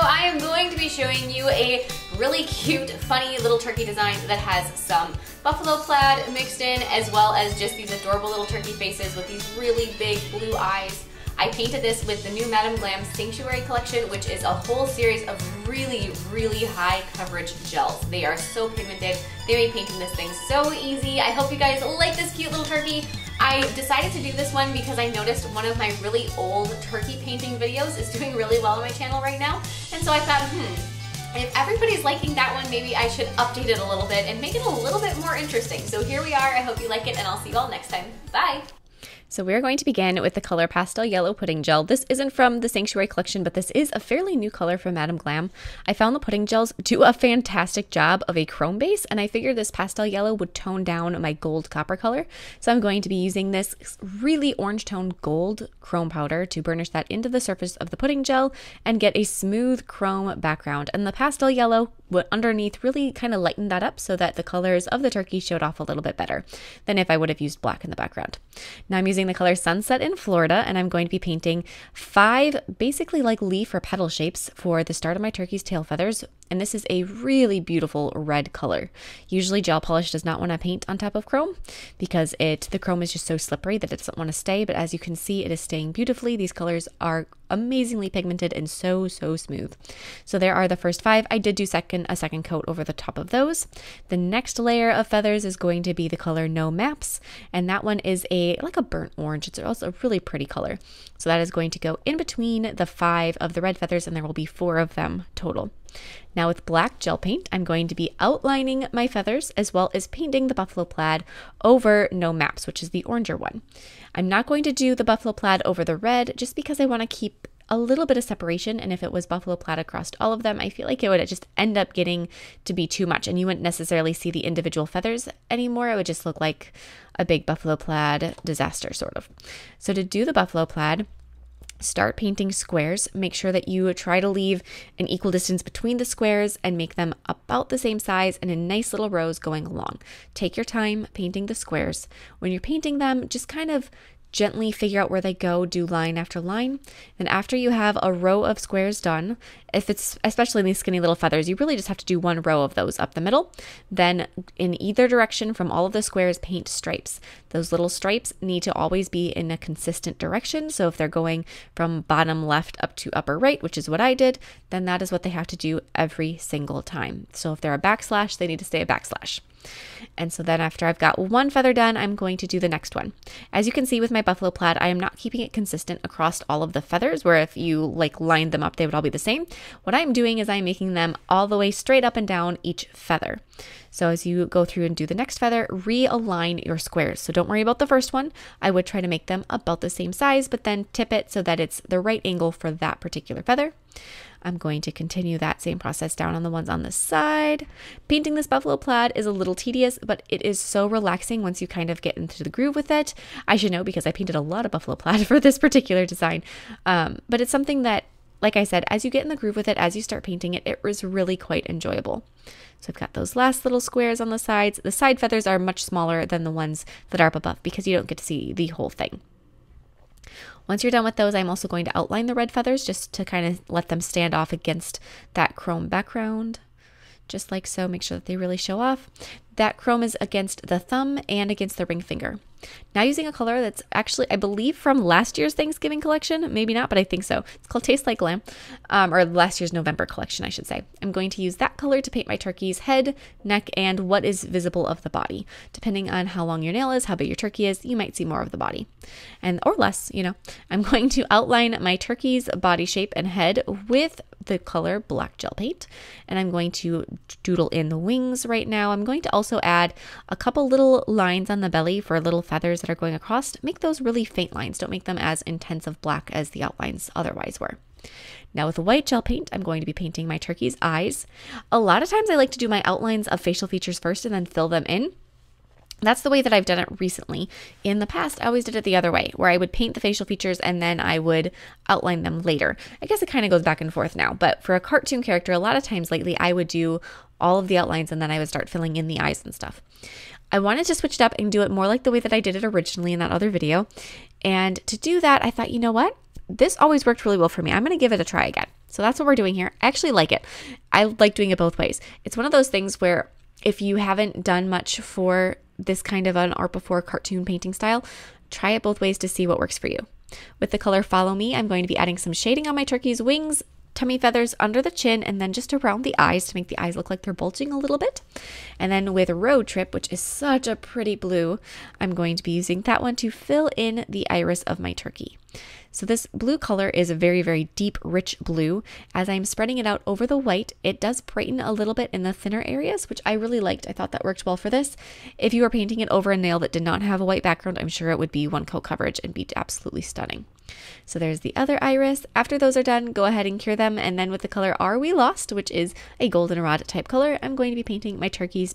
video, I am going to be showing you a really cute, funny little turkey design that has some buffalo plaid mixed in, as well as just these adorable little turkey faces with these really big blue eyes. I painted this with the new Madam Glam Sanctuary Collection, which is a whole series of really, really high coverage gels. They are so pigmented. They made painting this thing so easy. I hope you guys like this cute little turkey. I decided to do this one because I noticed one of my really old turkey painting videos is doing really well on my channel right now. And so I thought, if everybody's liking that one, maybe I should update it a little bit and make it a little bit more interesting. So here we are. I hope you like it, and I'll see you all next time. Bye! So we're going to begin with the color Pastel Yellow Pudding Gel. This isn't from the Sanctuary Collection, but this is a fairly new color from Madam Glam. I found the pudding gels do a fantastic job of a chrome base, and I figured this pastel yellow would tone down my gold copper color. So I'm going to be using this really orange toned gold chrome powder to burnish that into the surface of the pudding gel and get a smooth chrome background. And the pastel yellow underneath really kind of lightened that up so that the colors of the turkey showed off a little bit better than if I would have used black in the background. Now I'm using the color Sunset in Florida, and I'm going to be painting 5 basically like leaf or petal shapes for the start of my turkey's tail feathers, and this is a really beautiful red color. Usually gel polish does not want to paint on top of chrome because the chrome is just so slippery that it doesn't want to stay, but as you can see, it is staying beautifully. These colors are amazingly pigmented and so smooth. So there are the first 5. I did do a second coat over the top of those. The next layer of feathers is going to be the color No Maps, and that one is like a burnt orange. It's also a really pretty color. So that is going to go in between the 5 of the red feathers, and there will be 4 of them total. Now with black gel paint, I'm going to be outlining my feathers as well as painting the buffalo plaid over No Maps, which is the oranger one. I'm not going to do the buffalo plaid over the red just because I want to keep a little bit of separation, and if it was buffalo plaid across all of them, I feel like it would just end up getting to be too much, and you wouldn't necessarily see the individual feathers anymore. It would just look like a big buffalo plaid disaster, sort of. So to do the buffalo plaid, start painting squares. Make sure that you try to leave an equal distance between the squares and make them about the same size and in nice little rows going along. Take your time painting the squares. When you're painting them, just kind of gently figure out where they go, do line after line. Then after you have a row of squares done, if it's especially in these skinny little feathers, you really just have to do one row of those up the middle. Then in either direction from all of the squares, paint stripes. Those little stripes need to always be in a consistent direction. So if they're going from bottom left up to upper right, which is what I did, then that is what they have to do every single time. So if they're a backslash, they need to stay a backslash. And so then after I've got one feather done, I'm going to do the next one. As you can see with my buffalo plaid, I am not keeping it consistent across all of the feathers, where if you like lined them up, they would all be the same. What I'm doing is I'm making them all the way straight up and down each feather. So as you go through and do the next feather, realign your squares. So don't worry about the first one. I would try to make them about the same size, but then tip it so that it's the right angle for that particular feather. I'm going to continue that same process down on the ones on the side. Painting this buffalo plaid is a little tedious, but it is so relaxing once you kind of get into the groove with it. I should know because I painted a lot of buffalo plaid for this particular design, but it's something that, like I said, as you get in the groove with it, as you start painting it, it was really quite enjoyable. So I've got those last little squares on the sides. The side feathers are much smaller than the ones that are up above because you don't get to see the whole thing. Once you're done with those, I'm also going to outline the red feathers just to kind of let them stand off against that chrome background. Just like so, make sure that they really show off. That chrome is against the thumb and against the ring finger. Now using a color that's actually, I believe, from last year's Thanksgiving collection. Maybe not, but I think so. It's called Taste Like Glam, or last year's November collection, I should say. I'm going to use that color to paint my turkey's head, neck, and what is visible of the body. Depending on how long your nail is, how big your turkey is, you might see more of the body. Or less, you know. I'm going to outline my turkey's body shape and head with the color black gel paint. And I'm going to doodle in the wings right now. I'm going to also add a couple little lines on the belly for little feathers that are going across. Make those really faint lines. Don't make them as intense of black as the outlines otherwise were. Now with the white gel paint, I'm going to be painting my turkey's eyes. A lot of times I like to do my outlines of facial features first and then fill them in. That's the way that I've done it recently. In the past, I always did it the other way, where I would paint the facial features and then I would outline them later. I guess it kind of goes back and forth now, but for a cartoon character, a lot of times lately, I would do all of the outlines and then I would start filling in the eyes and stuff. I wanted to switch it up and do it more like the way that I did it originally in that other video. And to do that, I thought, you know what? This always worked really well for me. I'm going to give it a try again. So that's what we're doing here. I actually like it. I like doing it both ways. It's one of those things where if you haven't done much for this kind of an art before cartoon painting style, try it both ways to see what works for you. With the color Follow Me, I'm going to be adding some shading on my turkey's wings, tummy feathers, under the chin, and then just around the eyes to make the eyes look like they're bulging a little bit. And then with Road Trip, which is such a pretty blue, I'm going to be using that one to fill in the iris of my turkey. So this blue color is a very, very deep, rich blue. As I'm spreading it out over the white, it does brighten a little bit in the thinner areas, which I really liked. I thought that worked well for this. If you were painting it over a nail that did not have a white background, I'm sure it would be one coat coverage and be absolutely stunning. So there's the other iris. After those are done, go ahead and cure them. And then with the color Are We Lost, which is a goldenrod type color, I'm going to be painting my turkey's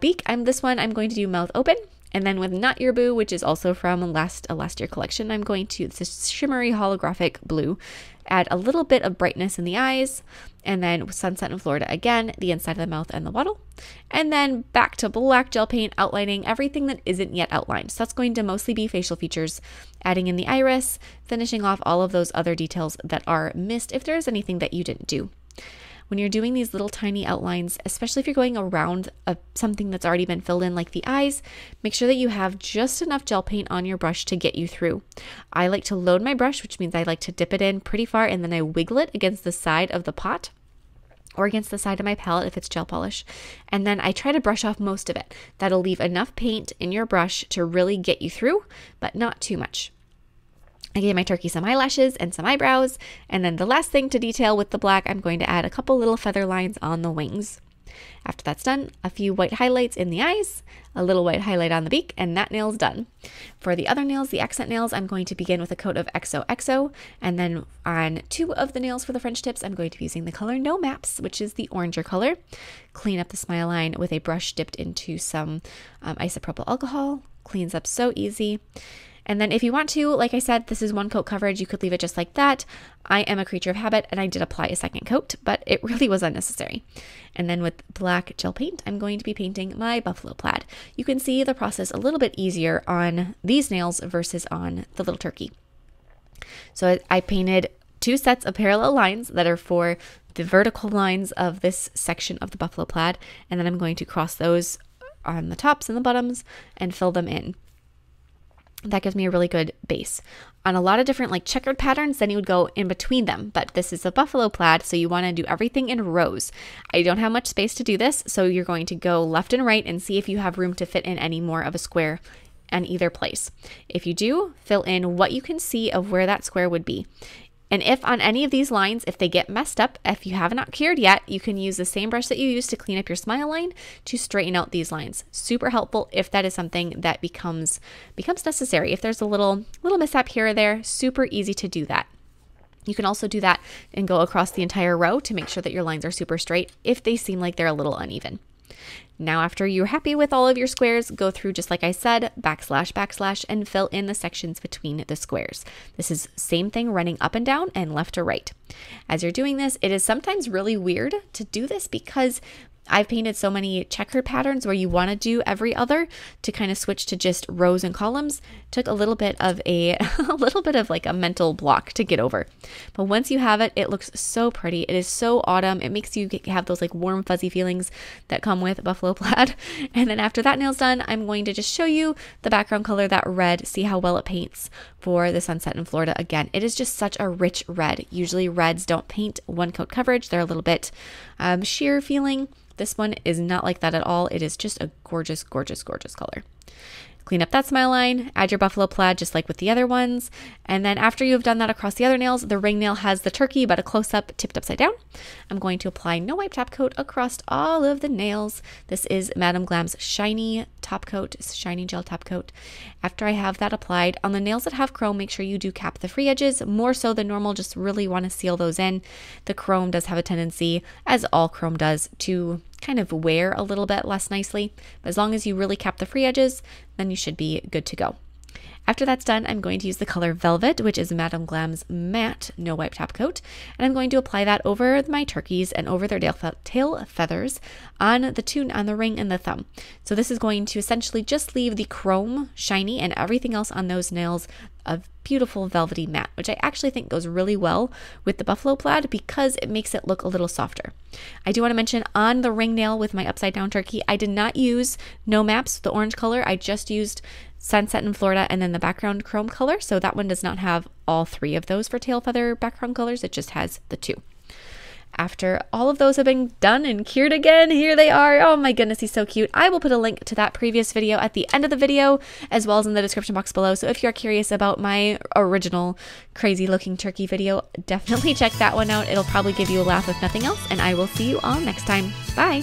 beak. I'm going to do mouth open. And then with Not Your Boo, which is also from last year collection, I'm going to, it's a shimmery holographic blue, add a little bit of brightness in the eyes. And then with Sunset in Florida again, the inside of the mouth and the wattle. And then back to black gel paint, outlining everything that isn't yet outlined. So that's going to mostly be facial features, adding in the iris, finishing off all of those other details that are missed if there is anything that you didn't do. When you're doing these little tiny outlines, especially if you're going around something that's already been filled in like the eyes, make sure that you have just enough gel paint on your brush to get you through. I like to load my brush, which means I like to dip it in pretty far and then I wiggle it against the side of the pot or against the side of my palette if it's gel polish. And then I try to brush off most of it. That'll leave enough paint in your brush to really get you through, but not too much. I gave my turkey some eyelashes and some eyebrows, and then the last thing to detail with the black, I'm going to add a couple little feather lines on the wings. After that's done, a few white highlights in the eyes, a little white highlight on the beak, and that nail's done. For the other nails, the accent nails, I'm going to begin with a coat of XOXO, and then on two of the nails for the French tips, I'm going to be using the color No Maps, which is the oranger color. Clean up the smile line with a brush dipped into some isopropyl alcohol. Cleans up so easy. And then if you want to, like I said, this is one coat coverage. You could leave it just like that. I am a creature of habit and I did apply a second coat, but it really was unnecessary. And then with black gel paint, I'm going to be painting my buffalo plaid. You can see the process a little bit easier on these nails versus on the little turkey. So I painted two sets of parallel lines that are for the vertical lines of this section of the buffalo plaid. And then I'm going to cross those on the tops and the bottoms and fill them in. That gives me a really good base. On a lot of different like checkered patterns, then you would go in between them, but this is a buffalo plaid, so you want to do everything in rows. I don't have much space to do this, so you're going to go left and right and see if you have room to fit in any more of a square in either place. If you do, fill in what you can see of where that square would be. And if on any of these lines, if they get messed up, if you have not cured yet, you can use the same brush that you used to clean up your smile line to straighten out these lines. Super helpful if that is something that becomes necessary. If there's a little mishap here or there, super easy to do that. You can also do that and go across the entire row to make sure that your lines are super straight if they seem like they're a little uneven. Now, after you're happy with all of your squares, go through, just like I said, backslash, backslash, and fill in the sections between the squares. This is same thing running up and down and left to right. As you're doing this, it is sometimes really weird to do this because I've painted so many checkered patterns where you want to do every other to kind of switch to just rows and columns. Took a little bit of a mental block to get over. But once you have it, it looks so pretty. It is so autumn. It makes you have those like warm fuzzy feelings that come with buffalo plaid. And then after that nail's done, I'm going to just show you the background color, that red. See how well it paints for the Sunset in Florida again. It is just such a rich red. Usually reds don't paint one coat coverage. They're a little bit sheer feeling. This one is not like that at all. It is just a gorgeous, gorgeous, gorgeous color. Clean up that smile line, add your buffalo plaid just like with the other ones. And then after you've done that across the other nails, the ring nail has the turkey, but a close up tipped upside down. I'm going to apply no wipe top coat across all of the nails. This is Madam Glam's shiny top coat, shiny gel top coat. After I have that applied on the nails that have chrome, make sure you do cap the free edges more so than normal. Just really want to seal those in. The chrome does have a tendency, as all chrome does, to kind of wear a little bit less nicely, but as long as you really cap the free edges, then you should be good to go. After that's done, I'm going to use the color Velvet, which is Madam Glam's matte no wipe top coat, and I'm going to apply that over my turkeys and over their tail feathers on the tune, on the ring, and the thumb. So this is going to essentially just leave the chrome shiny and everything else on those nails of beautiful velvety matte, which I actually think goes really well with the buffalo plaid because it makes it look a little softer. I do want to mention, on the ring nail with my upside down turkey, I did not use No Maps, the orange color. I just used Sunset in Florida and then the background chrome color. So that one does not have all three of those for tail feather background colors. It just has the two. After all of those have been done and cured again, here they are. Oh my goodness, he's so cute. I will put a link to that previous video at the end of the video, as well as in the description box below. So if you're curious about my original crazy looking turkey video, definitely check that one out. It'll probably give you a laugh if nothing else. And I will see you all next time. Bye.